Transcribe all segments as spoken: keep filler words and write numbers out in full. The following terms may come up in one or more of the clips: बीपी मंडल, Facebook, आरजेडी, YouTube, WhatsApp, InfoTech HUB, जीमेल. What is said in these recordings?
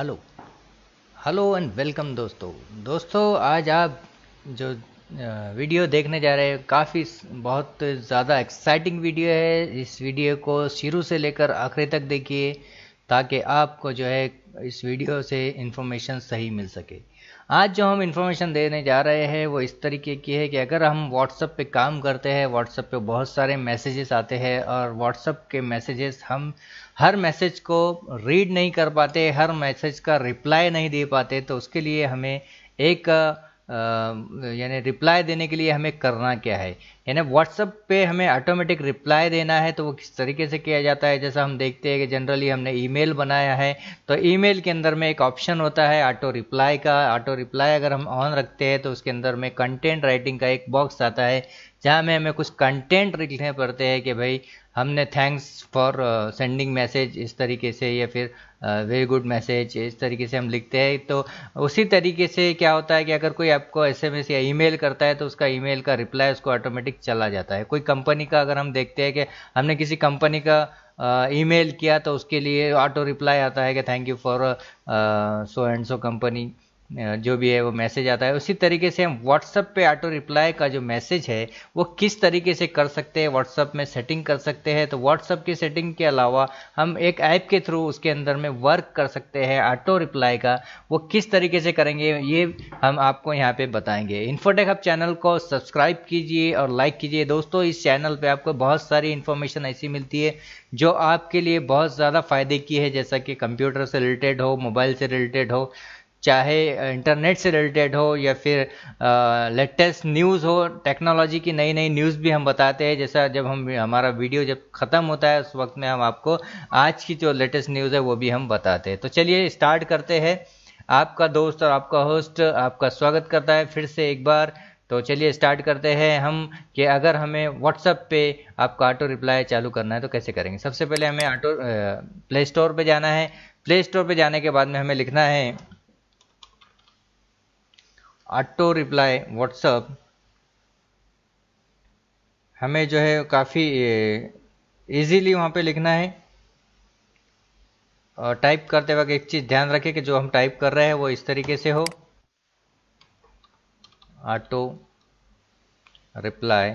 Hello hello and welcome दोस्तों दोस्तों आज आप जो वीडियो देखने जा रहे हैं काफ़ी बहुत ज़्यादा एक्साइटिंग वीडियो है। इस वीडियो को शुरू से लेकर आखिरी तक देखिए ताकि आपको जो है इस वीडियो से इन्फॉर्मेशन सही मिल सके। आज जो हम इन्फॉर्मेशन देने जा रहे हैं वो इस तरीके की है कि अगर हम व्हाट्सएप पे काम करते हैं, व्हाट्सएप पे बहुत सारे मैसेजेस आते हैं और व्हाट्सएप के मैसेजेस हम हर मैसेज को रीड नहीं कर पाते, हर मैसेज का रिप्लाई नहीं दे पाते, तो उसके लिए हमें एक यानी रिप्लाई देने के लिए हमें करना क्या है, यानी व्हाट्सएप पे हमें ऑटोमेटिक रिप्लाई देना है। तो वो किस तरीके से किया जाता है, जैसा हम देखते हैं कि जनरली हमने ईमेल बनाया है तो ईमेल के अंदर में एक ऑप्शन होता है ऑटो रिप्लाई का। ऑटो रिप्लाई अगर हम ऑन रखते हैं तो उसके अंदर में कंटेंट राइटिंग का एक बॉक्स आता है जहाँ में हमें कुछ कंटेंट लिखने पड़ते हैं कि भाई हमने थैंक्स फॉर सेंडिंग मैसेज इस तरीके से या फिर वेरी गुड मैसेज इस तरीके से हम लिखते हैं। तो उसी तरीके से क्या होता है कि अगर कोई आपको एसएमएस या ईमेल करता है तो उसका ईमेल का रिप्लाई उसको ऑटोमेटिक चला जाता है। कोई कंपनी का अगर हम देखते हैं कि हमने किसी कंपनी का ईमेल किया तो उसके लिए ऑटो रिप्लाई आता है कि thank you for so and so company, जो भी है वो मैसेज आता है। उसी तरीके से हम व्हाट्सएप पे ऑटो रिप्लाई का जो मैसेज है वो किस तरीके से कर सकते हैं, व्हाट्सएप में सेटिंग कर सकते हैं। तो व्हाट्सएप की सेटिंग के अलावा हम एक ऐप के थ्रू उसके अंदर में वर्क कर सकते हैं। ऑटो रिप्लाई का वो किस तरीके से करेंगे ये हम आपको यहाँ पे बताएंगे। इन्फोटेक हब चैनल को सब्सक्राइब कीजिए और लाइक कीजिए दोस्तों। इस चैनल पर आपको बहुत सारी इन्फॉर्मेशन ऐसी मिलती है जो आपके लिए बहुत ज़्यादा फायदे की है, जैसा कि कंप्यूटर से रिलेटेड हो, मोबाइल से रिलेटेड हो, चाहे इंटरनेट से रिलेटेड हो या फिर लेटेस्ट न्यूज़ हो, टेक्नोलॉजी की नई नई न्यूज़ भी हम बताते हैं। जैसा जब हम हमारा वीडियो जब ख़त्म होता है उस वक्त में हम आपको आज की जो लेटेस्ट न्यूज़ है वो भी हम बताते हैं। तो चलिए स्टार्ट करते हैं। आपका दोस्त और आपका होस्ट आपका स्वागत करता है फिर से एक बार। तो चलिए स्टार्ट करते हैं हम कि अगर हमें व्हाट्सएप पे आपका ऑटो रिप्लाई चालू करना है तो कैसे करेंगे। सबसे पहले हमें ऑटो प्ले स्टोर पर जाना है। प्ले स्टोर पर जाने के बाद में हमें लिखना है ऑटो रिप्लाई व्हाट्सएप। हमें जो है काफ़ी इजीली वहाँ पे लिखना है और टाइप करते वक्त एक चीज़ ध्यान रखें कि जो हम टाइप कर रहे हैं वो इस तरीके से हो। ऑटो रिप्लाई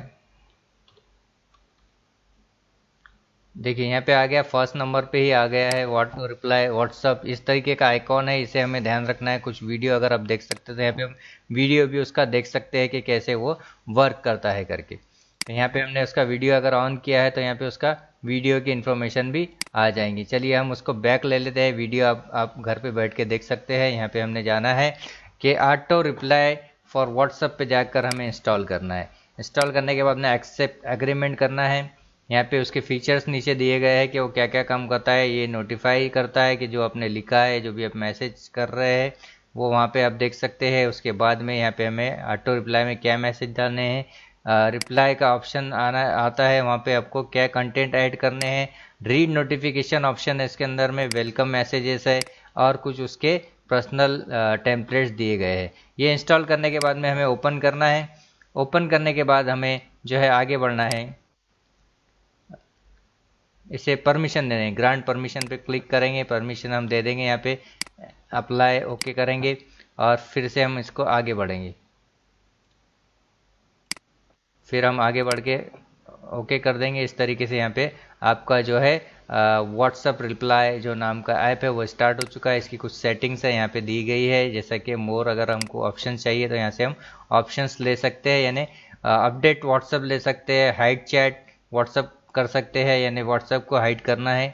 देखिए यहाँ पे आ गया, फर्स्ट नंबर पे ही आ गया है व्हाट रिप्लाई व्हाट्सअप। इस तरीके का आइकॉन है, इसे हमें ध्यान रखना है। कुछ वीडियो अगर आप देख सकते हैं तो यहाँ पे हम वीडियो भी उसका देख सकते हैं कि कैसे वो वर्क करता है करके। तो यहाँ पे हमने उसका वीडियो अगर ऑन किया है तो यहाँ पे उसका वीडियो की इन्फॉर्मेशन भी आ जाएंगी। चलिए हम उसको बैक ले लेते हैं। वीडियो आप, आप घर पर बैठ के देख सकते हैं। यहाँ पर हमने जाना है कि ऑटो रिप्लाई फॉर व्हाट्सअप पर जाकर हमें इंस्टॉल करना है। इंस्टॉल करने के बाद हमें एक्सेप्ट एग्रीमेंट करना है। यहाँ पे उसके फीचर्स नीचे दिए गए हैं कि वो क्या क्या काम करता है। ये नोटिफाई करता है कि जो आपने लिखा है, जो भी आप मैसेज कर रहे हैं वो वहाँ पे आप देख सकते हैं। उसके बाद में यहाँ पे हमें ऑटो रिप्लाई में क्या मैसेज डालने हैं, रिप्लाई का ऑप्शन आना आता है, वहाँ पे आपको क्या कंटेंट ऐड करने हैं, रीड नोटिफिकेशन ऑप्शन है इसके अंदर में, वेलकम मैसेजेस है और कुछ उसके पर्सनल टेम्पलेट्स दिए गए हैं। ये इंस्टॉल करने के बाद में हमें ओपन करना है। ओपन करने के बाद हमें जो है आगे बढ़ना है, इसे परमिशन देने, ग्रांट परमिशन पे क्लिक करेंगे, परमिशन हम दे देंगे यहाँ पे, अप्लाई ओके करेंगे और फिर से हम इसको आगे बढ़ेंगे। फिर हम आगे बढ़ के ओके कर देंगे। इस तरीके से यहाँ पे आपका जो है व्हाट्सएप रिप्लाई जो नाम का ऐप है वो स्टार्ट हो चुका है। इसकी कुछ सेटिंग्स है यहाँ पे दी गई है, जैसा कि मोर अगर हमको ऑप्शन चाहिए तो यहाँ से हम ऑप्शंस ले सकते हैं, यानी अपडेट व्हाट्सएप ले सकते हैं, हाइड चैट व्हाट्सएप कर सकते हैं, यानी व्हाट्सएप को हाइड करना है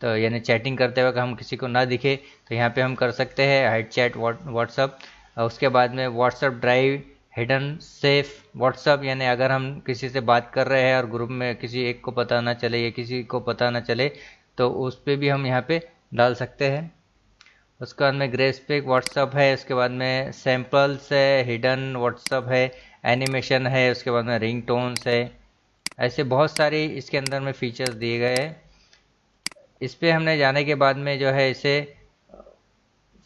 तो यानी चैटिंग करते वक्त हम किसी को ना दिखे तो यहाँ पे हम कर सकते हैं हाइड चैट व्हाट्सएप। उसके बाद में WhatsApp drive, hidden safe WhatsApp, यानी अगर हम किसी से बात कर रहे हैं और ग्रुप में किसी एक को पता ना चले या किसी को पता ना चले तो उस पर भी हम यहाँ पे डाल सकते हैं। उसके बाद में ग्रे स्पेक व्हाट्सएप है, उसके बाद में सैम्पल्स है, हिडन व्हाट्सएप है, एनिमेशन है, उसके बाद में रिंग टोन्स है, ऐसे बहुत सारे इसके अंदर में फीचर्स दिए गए हैं। इस पर हमने जाने के बाद में जो है इसे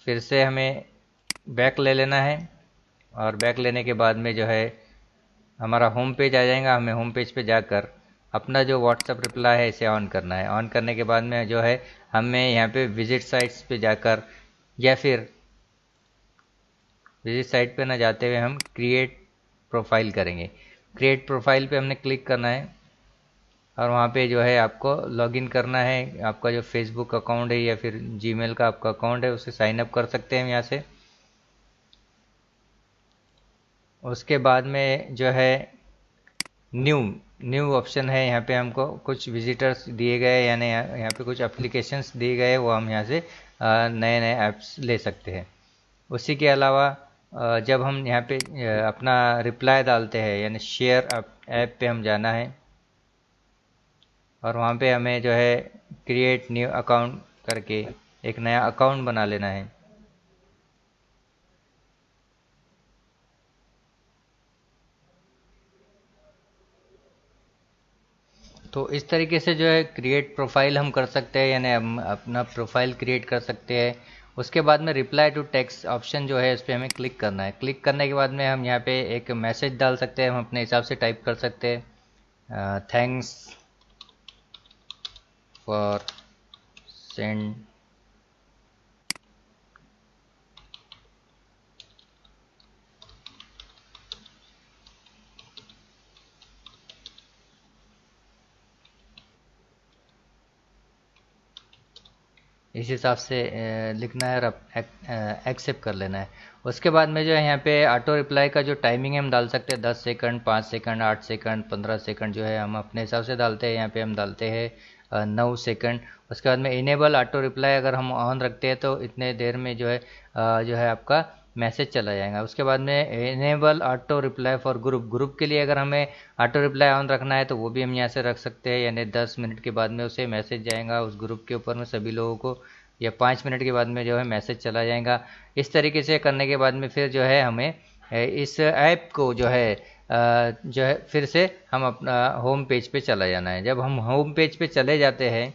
फिर से हमें बैक ले लेना है और बैक लेने के बाद में जो है हमारा होम पेज आ जाएगा। हमें होम पेज पे जाकर अपना जो व्हाट्सएप रिप्लाई है इसे ऑन करना है। ऑन करने के बाद में जो है हमें यहाँ पे विजिट साइट्स पे जाकर या फिर विजिट साइट पे ना जाते हुए हम क्रिएट प्रोफाइल करेंगे। क्रिएट प्रोफाइल पे हमने क्लिक करना है और वहाँ पे जो है आपको लॉगिन करना है। आपका जो फेसबुक अकाउंट है या फिर जीमेल का आपका अकाउंट है उसे साइन अप कर सकते हैं यहाँ से। उसके बाद में जो है न्यू न्यू ऑप्शन है, यहाँ पे हमको कुछ विजिटर्स दिए गए यानी यहाँ पे कुछ एप्लीकेशंस दिए गए, वो हम यहाँ से नए नए ऐप्स ले सकते हैं। उसी के अलावा जब हम यहाँ पे अपना रिप्लाई डालते हैं यानी शेयर ऐप पे हम जाना है और वहाँ पे हमें जो है क्रिएट न्यू अकाउंट करके एक नया अकाउंट बना लेना है। तो इस तरीके से जो है क्रिएट प्रोफाइल हम कर सकते हैं यानी हम अपना प्रोफाइल क्रिएट कर सकते हैं। उसके बाद में रिप्लाई टू टेक्स्ट ऑप्शन जो है इस पर हमें क्लिक करना है। क्लिक करने के बाद में हम यहाँ पे एक मैसेज डाल सकते हैं, हम अपने हिसाब से टाइप कर सकते हैं, थैंक्स फॉर सेंड इस हिसाब से लिखना है और एक्सेप्ट कर लेना है। उसके बाद में जो है यहाँ पे ऑटो रिप्लाई का जो टाइमिंग है हम डाल सकते हैं, दस सेकंड, पाँच सेकंड, आठ सेकंड, पंद्रह सेकंड जो है हम अपने हिसाब से डालते हैं। यहाँ पे हम डालते हैं नौ सेकंड। उसके बाद में इनेबल ऑटो रिप्लाई अगर हम ऑन रखते हैं तो इतने देर में जो है जो है आपका मैसेज चला जाएगा। उसके बाद में enable auto reply for group, group के लिए अगर हमें ऑटो रिप्लाई ऑन रखना है तो वो भी हम यहाँ से रख सकते हैं यानी दस मिनट के बाद में उसे मैसेज जाएगा उस ग्रुप के ऊपर में सभी लोगों को, या पाँच मिनट के बाद में जो है मैसेज चला जाएगा। इस तरीके से करने के बाद में फिर जो है हमें इस ऐप को जो है जो है फिर से हम अपना होम पेज पर चला जाना है। जब हम होम पेज पर चले जाते हैं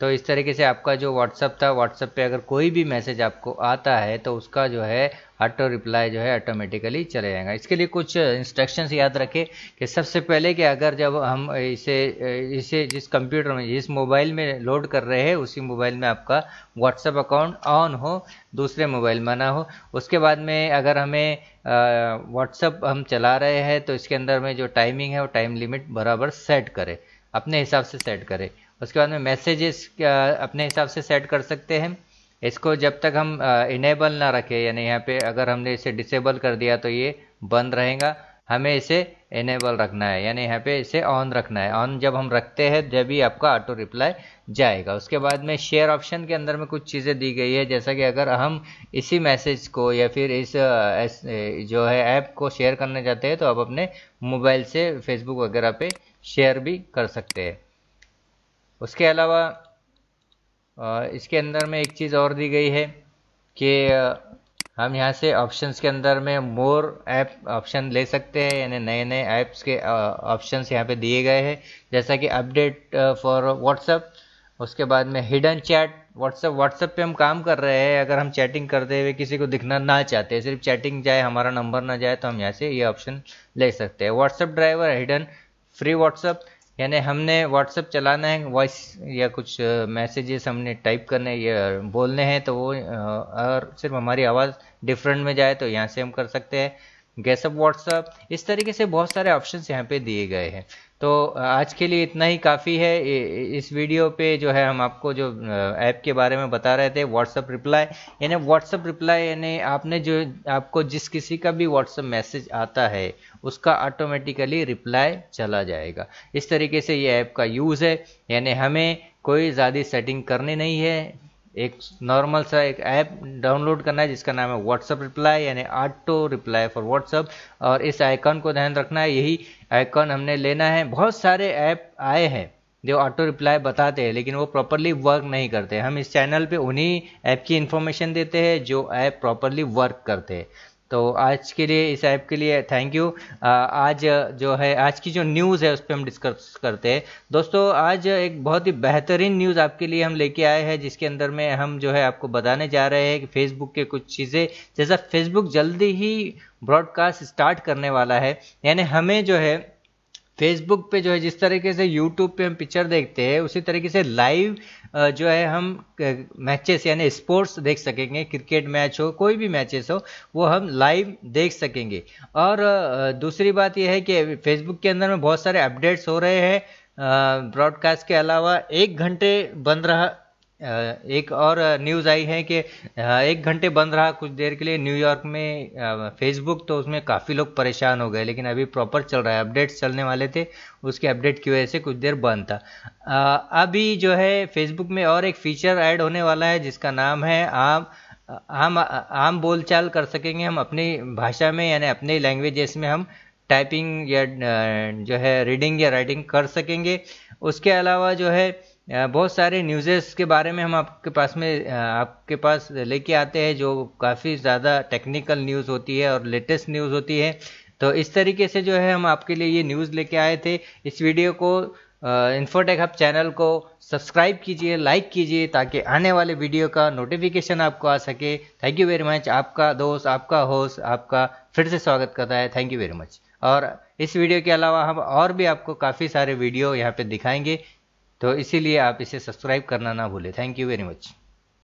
तो इस तरीके से आपका जो व्हाट्सअप था, व्हाट्सअप पे अगर कोई भी मैसेज आपको आता है तो उसका जो है ऑटो रिप्लाई जो है ऑटोमेटिकली चले जाएगा। इसके लिए कुछ इंस्ट्रक्शंस याद रखें कि सबसे पहले कि अगर जब हम इसे इसे जिस कंप्यूटर में जिस मोबाइल में लोड कर रहे हैं उसी मोबाइल में आपका व्हाट्सअप अकाउंट ऑन हो, दूसरे मोबाइल में ना हो। उसके बाद में अगर हमें व्हाट्सअप हम चला रहे हैं तो इसके अंदर में जो टाइमिंग है वो टाइम लिमिट बराबर सेट करें, अपने हिसाब से सेट करें। उसके बाद में मैसेजेस अपने हिसाब से सेट कर सकते हैं। इसको जब तक हम इनेबल ना रखें यानी यहाँ पे अगर हमने इसे डिसेबल कर दिया तो ये बंद रहेगा, हमें इसे इनेबल रखना है यानी यहाँ पे इसे ऑन रखना है। ऑन जब हम रखते हैं जब ही आपका ऑटो रिप्लाई जाएगा। उसके बाद में शेयर ऑप्शन के अंदर में कुछ चीज़ें दी गई है, जैसा कि अगर हम इसी मैसेज को या फिर इस जो है ऐप को शेयर करना चाहते हैं तो आप अपने मोबाइल से फेसबुक वगैरह पे शेयर भी कर सकते हैं। उसके अलावा इसके अंदर में एक चीज़ और दी गई है कि हम यहाँ से ऑप्शंस के अंदर में मोर ऐप ऑप्शन ले सकते हैं यानी नए नए ऐप्स के ऑप्शंस यहाँ पे दिए गए हैं, जैसा कि अपडेट फॉर व्हाट्सएप। उसके बाद में हिडन चैट, व्हाट्सएप व्हाट्सएप पे हम काम कर रहे हैं, अगर हम चैटिंग करते हुए किसी को दिखना ना चाहते, सिर्फ चैटिंग जाए, हमारा नंबर ना जाए, तो हम यहाँ से ये ऑप्शन ले सकते हैं। WhatsApp driver, hidden free WhatsApp यानी हमने व्हाट्सएप चलाना है, वॉइस या कुछ मैसेजेस हमने टाइप करने या बोलने हैं तो वो और सिर्फ हमारी आवाज़ डिफरेंट में जाए तो यहाँ से हम कर सकते हैं। गैसअप व्हाट्सएप, इस तरीके से बहुत सारे ऑप्शंस यहाँ पे दिए गए हैं। तो आज के लिए इतना ही काफ़ी है। इस वीडियो पे जो है हम आपको जो ऐप के बारे में बता रहे थे, व्हाट्सएप रिप्लाई यानी व्हाट्सएप रिप्लाई यानी आपने जो आपको जिस किसी का भी व्हाट्सएप मैसेज आता है उसका ऑटोमेटिकली रिप्लाई चला जाएगा। इस तरीके से ये ऐप का यूज़ है यानी हमें कोई ज़्यादा सेटिंग करनी नहीं है। एक नॉर्मल सा एक ऐप डाउनलोड करना है जिसका नाम है व्हाट्सएप रिप्लाई यानी ऑटो रिप्लाई फॉर व्हाट्सएप, और इस आइकॉन को ध्यान रखना है, यही आइकॉन हमने लेना है। बहुत सारे ऐप आए हैं जो ऑटो रिप्लाई बताते हैं लेकिन वो प्रॉपरली वर्क नहीं करते। हम इस चैनल पे उन्हीं ऐप की इन्फॉर्मेशन देते हैं जो ऐप प्रॉपरली वर्क करते हैं। तो आज के लिए इस ऐप के लिए थैंक यू। आज जो है आज की जो न्यूज़ है उस पर हम डिस्कस करते हैं। दोस्तों आज एक बहुत ही बेहतरीन न्यूज़ आपके लिए हम लेके आए हैं जिसके अंदर में हम जो है आपको बताने जा रहे हैं कि फेसबुक के कुछ चीज़ें, जैसा फेसबुक जल्दी ही ब्रॉडकास्ट स्टार्ट करने वाला है यानी हमें जो है फेसबुक पे जो है जिस तरीके से यूट्यूब पे हम पिक्चर देखते हैं, उसी तरीके से लाइव जो है हम मैचेस यानी स्पोर्ट्स देख सकेंगे, क्रिकेट मैच हो कोई भी मैचेस हो वो हम लाइव देख सकेंगे। और दूसरी बात यह है कि फेसबुक के अंदर में बहुत सारे अपडेट्स हो रहे हैं ब्रॉडकास्ट के अलावा। एक घंटे बंद रहा, एक और न्यूज़ आई है कि एक घंटे बंद रहा कुछ देर के लिए न्यूयॉर्क में फेसबुक, तो उसमें काफ़ी लोग परेशान हो गए, लेकिन अभी प्रॉपर चल रहा है। अपडेट्स चलने वाले थे, उसके अपडेट की वजह से कुछ देर बंद था। अभी जो है फेसबुक में और एक फीचर ऐड होने वाला है जिसका नाम है आम आम आम बोलचाल कर सकेंगे हम अपनी भाषा में, यानी अपने लैंग्वेजेस में हम टाइपिंग या जो है रीडिंग या राइटिंग कर सकेंगे। उसके अलावा जो है बहुत सारे न्यूज़ेस के बारे में हम आपके पास में आपके पास लेके आते हैं जो काफ़ी ज़्यादा टेक्निकल न्यूज़ होती है और लेटेस्ट न्यूज़ होती है। तो इस तरीके से जो है हम आपके लिए ये न्यूज़ लेके आए थे। इस वीडियो को इन्फोटेक हब चैनल को सब्सक्राइब कीजिए, लाइक कीजिए ताकि आने वाले वीडियो का नोटिफिकेशन आपको आ सके। Thank you very much. आपका दोस्त, आपका होस्ट आपका फिर से स्वागत करता है। Thank you very much. और इस वीडियो के अलावा हम और भी आपको काफ़ी सारे वीडियो यहाँ पर दिखाएँगे, तो इसीलिए आप इसे सब्सक्राइब करना ना भूलें। Thank you very much.